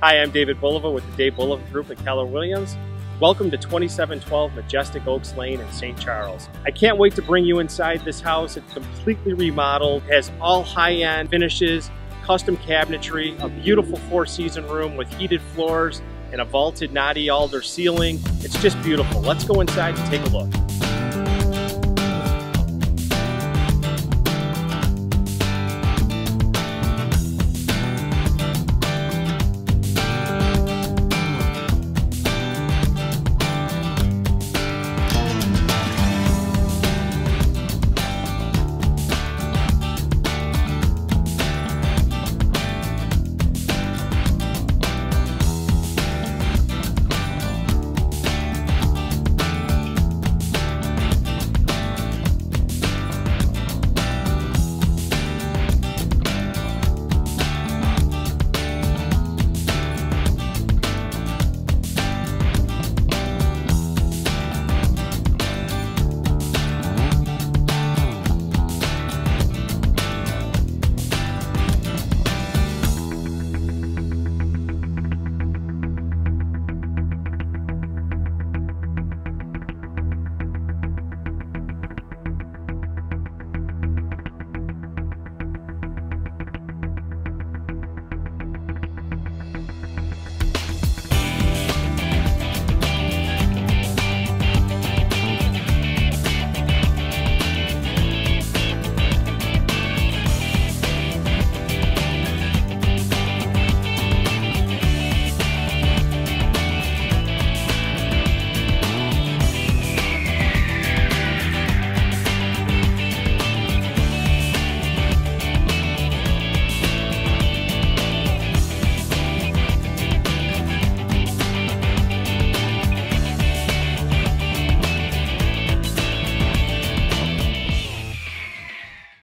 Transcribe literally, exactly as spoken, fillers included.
Hi, I'm David Bulava with the Dave Bulava Group at Keller Williams. Welcome to twenty-seven twelve Majestic Oaks Lane in Saint Charles. I can't wait to bring you inside this house. It's completely remodeled, has all high-end finishes, custom cabinetry, a beautiful four-season room with heated floors, and a vaulted knotty alder ceiling. It's just beautiful. Let's go inside and take a look.